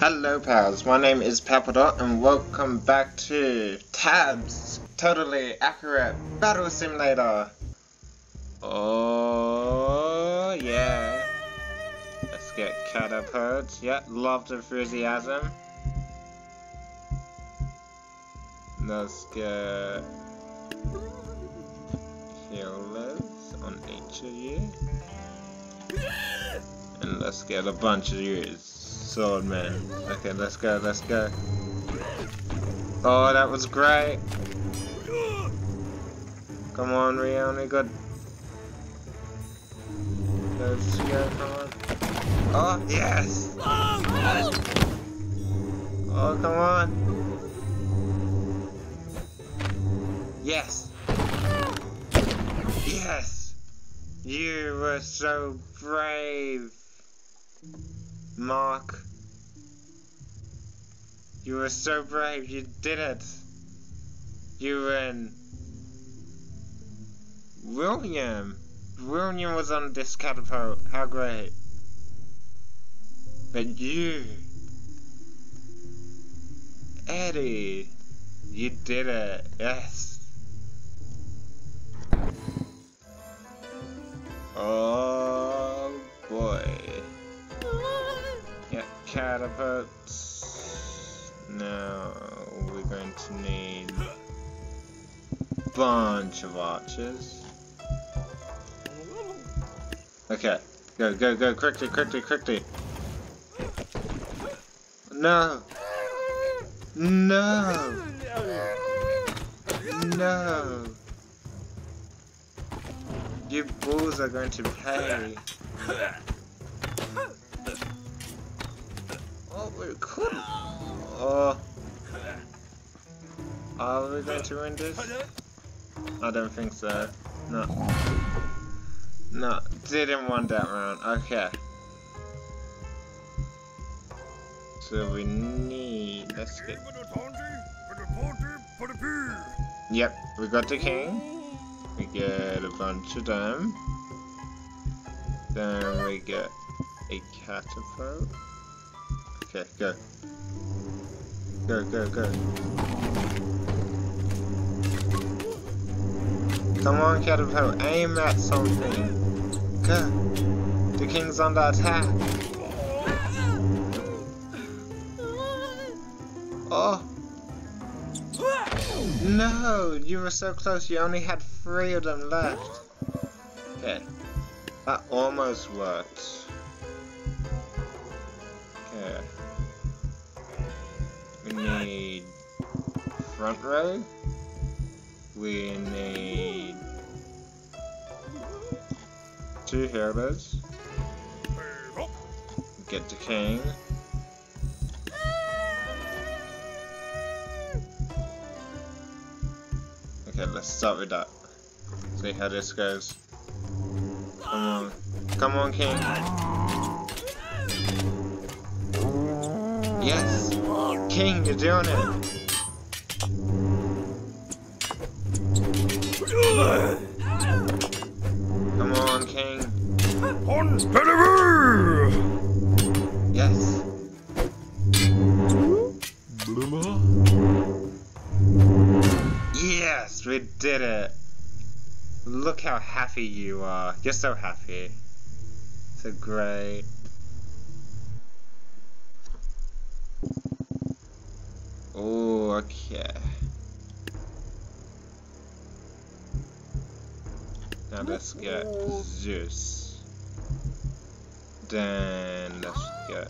Hello pals, my name is Papadot and welcome back to Tabs Totally Accurate Battle Simulator. Oh yeah. Let's get catapults. Yep, loved enthusiasm. Let's get healers on each of you. And let's get a bunch of you. Sword man. Okay, let's go, let's go. Oh, that was great. Come on, we only got. Let's go, come on. Oh, yes! Oh, come on. Yes! Yes! You were so brave, Mark. You were so brave, you did it. You win. William. William was on this catapult. How great. But you, Eddie, you did it. Yes. Oh boy. Catapults. Now we're going to need a bunch of archers. Okay, go, go, go, quickly, quickly, quickly. No! No! No! You bulls are going to pay. Cool. Oh, are we going to win this? I don't think so. No, didn't want that round. Okay, so we need. Let's get. Yep, we got the king. We get a bunch of them. Then we get a catapult. Okay, go. Go, go, go. Come on, catapult, aim at something. Go. The king's under attack. Oh. No, you were so close, you only had 3 of them left. Okay. That almost worked. Okay. We need front row. We need 2 heroes. Get the king. Okay, let's start with that. See how this goes. Come on. Come on, king. Yes! King, you're doing it! Come on, king! Yes! Yes, we did it! Look how happy you are. You're so happy. So great. Oh, okay. Now let's get Zeus. Then let's get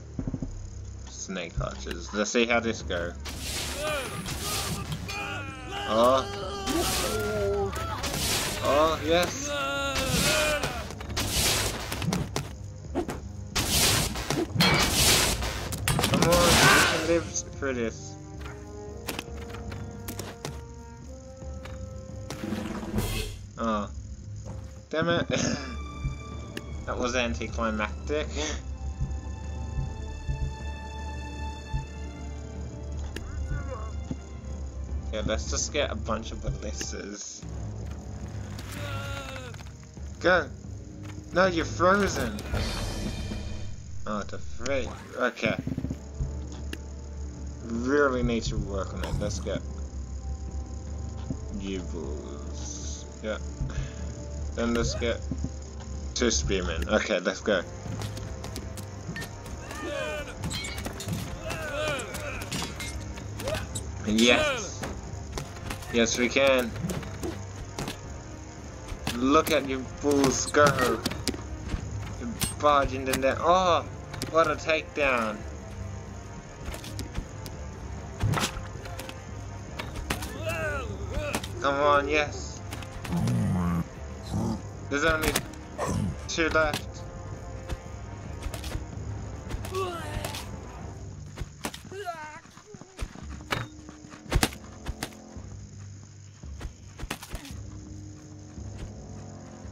snake archers. Let's see how this goes. Oh. Oh, yes. Come on, we can live through this. Oh, damn it. That was anticlimactic. Yeah, let's just get a bunch of ballistas. Go! No, you're frozen! Oh, to 3. Okay. really need to work on it. Let's get Gibbles. Yeah. Then let's get two spearmen. Okay, let's go. Yes. Yes, we can. Look at you bulls go. You're barging in there. Oh, what a takedown. Come on, yes. There's only two left.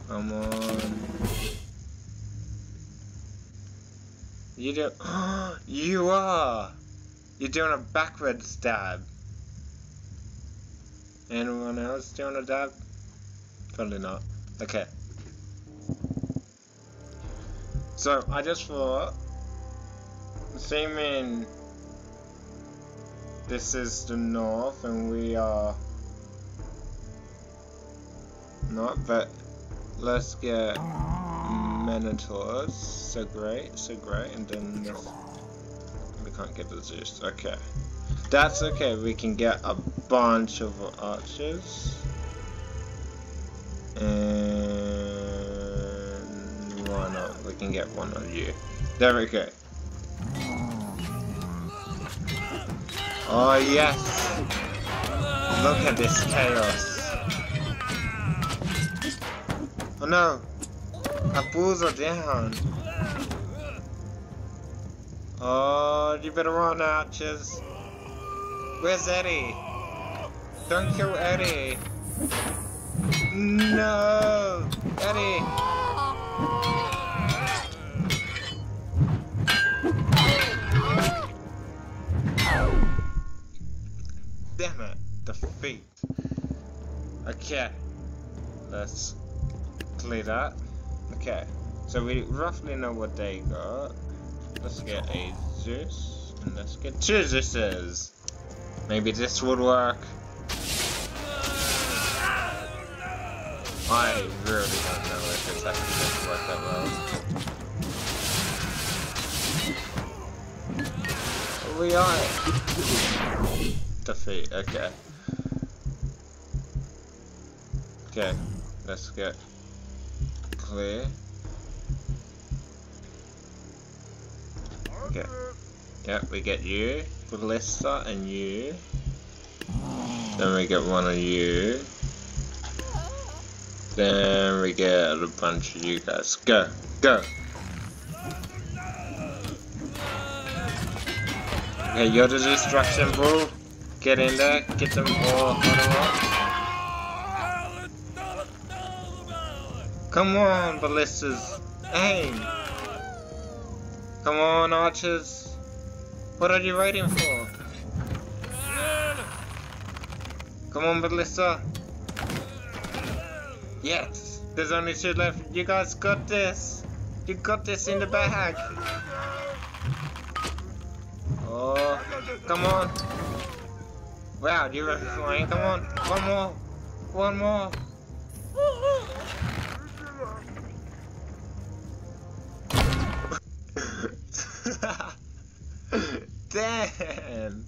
Come on. You do. You are. You're doing a backwards dab. Anyone else doing a dab? Probably not. Okay. So I just thought, assuming this is the north and we are not, but let's get Minotaurs, so great, and then this, we can't get the Zeus, okay. That's okay, we can get a bunch of archers. And why not, we can get one of you. There we go. Oh yes! Look at this chaos. Oh no! Our bulls are down! Oh, you better run, archers! Where's Eddie? Don't kill Eddie! No! Eddie! Damn it! Defeat! Okay, let's clear that. Okay, so we roughly know what they got. Let's get a Zeus, and let's get two Zeuses. Maybe this would work. I really don't know if it's actually going to work that well. We are defeat. Okay. Okay, let's get clear. Okay. Yep, we get you, Ballista, and you. Then we get one of you. Then we get a bunch of you guys. Go, go. Okay, you're the destruction bull. Get in there, get them all. Come on, Ballistas, aim! Come on, archers! What are you waiting for? Come on, Ballista! Yes! There's only two left! You guys got this! You got this in the bag! Oh, come on! Wow, you were flying, come on! One more! One more! Damn,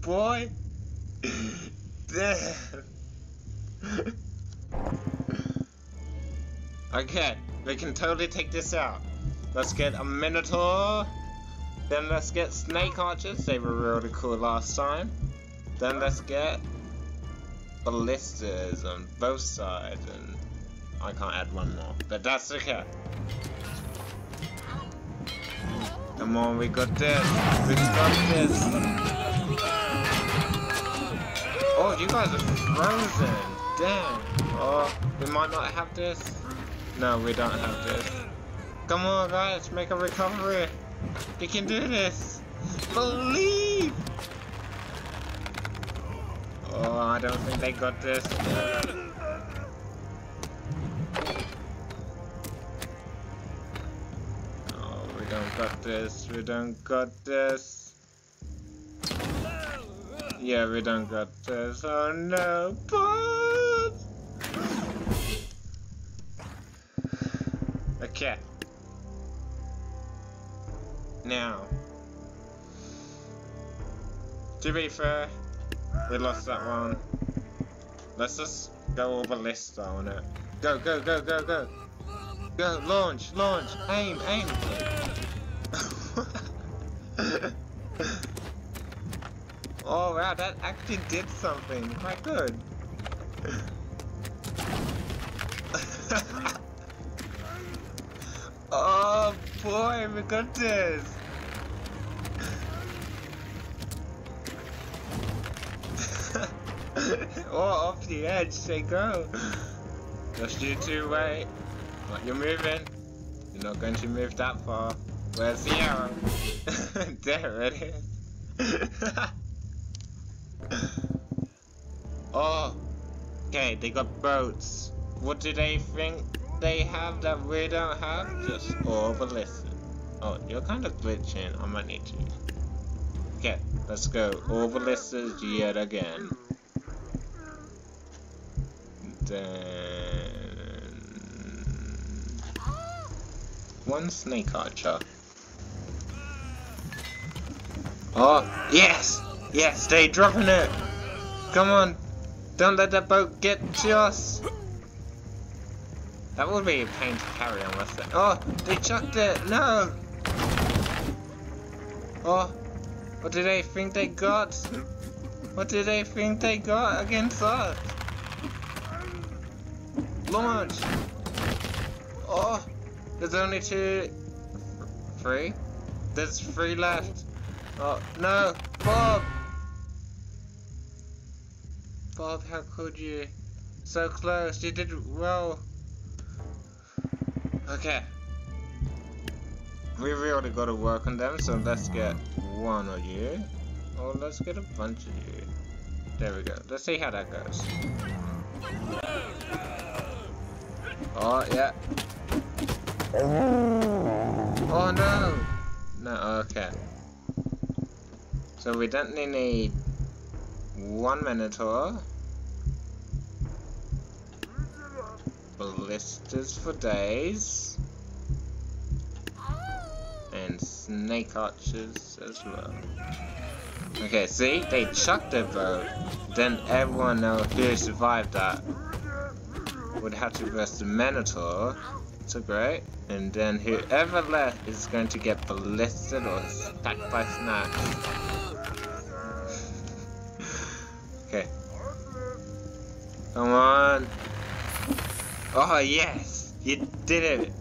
boy. Damn. Okay, we can totally take this out. Let's get a Minotaur. Then let's get snake archers. They were really cool last time. Then let's get ballistas on both sides, and I can't add one more, but that's okay. Come on, we got this. We got this. Oh, you guys are frozen. Damn. Oh, we might not have this. No, we don't have this. Come on, guys, make a recovery. You can do this. Believe. Oh, I don't think they got this. We don't got this, we don't got this. Yeah, we don't got this. Oh no, but okay. Now, to be fair, we lost that one. Let's just go over Lista on it. Go, go, go, go, go. Go, launch, launch, aim, aim. Oh wow, that actually did something. Quite good. Oh boy, we got this. Oh, off the edge they go. Just you two wait. But you're moving. You're not going to move that far. Where's the arrow? There it is. Oh. Okay, they got boats. What do they think they have that we don't have? Just over listen. Oh, you're kind of glitching. I might need to. Okay, let's go. Over listen yet again. Then one snake archer. Oh yes, yes, they dropping it. Come on, don't let that boat get to us. That would be a pain to carry unless they. Oh, they chucked it. No. Oh, what do they think they got? What do they think they got against us? Launch! Oh! There's only three? There's three left. Oh, no! Bob! Bob, how could you? So close, you did well. Okay. We really gotta work on them, so let's get one of you. Or let's get a bunch of you. There we go. Let's see how that goes. Oh yeah. Oh no. No, okay. So we definitely need one Minotaur. Blisters for days. And snake archers as well. Okay, see? They chucked their boat. Then everyone else who survived that would have to verse the Minotaur, so great, and then whoever left is going to get ballisted or stacked by snacks. Okay. Come on. Oh yes! You did it!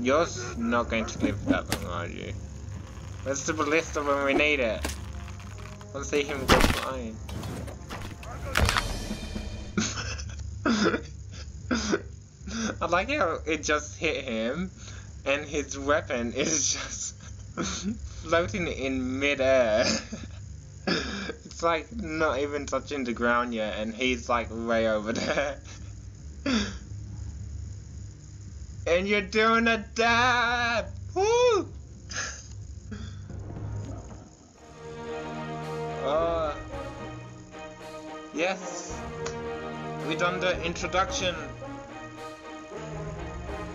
You're not going to live that long, are you? Where's the ballista when we need it? Let's see him go flying. I like how it just hit him, and his weapon is just floating in midair. It's like not even touching the ground yet, and he's like way over there. And you're doing a dab! Woo! Oh. Yes! We done the introduction.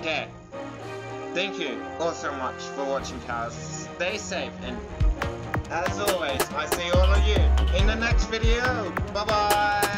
Yeah. Thank you all so much for watching, guys. Stay safe, and as always, I see all of you in the next video. Bye bye.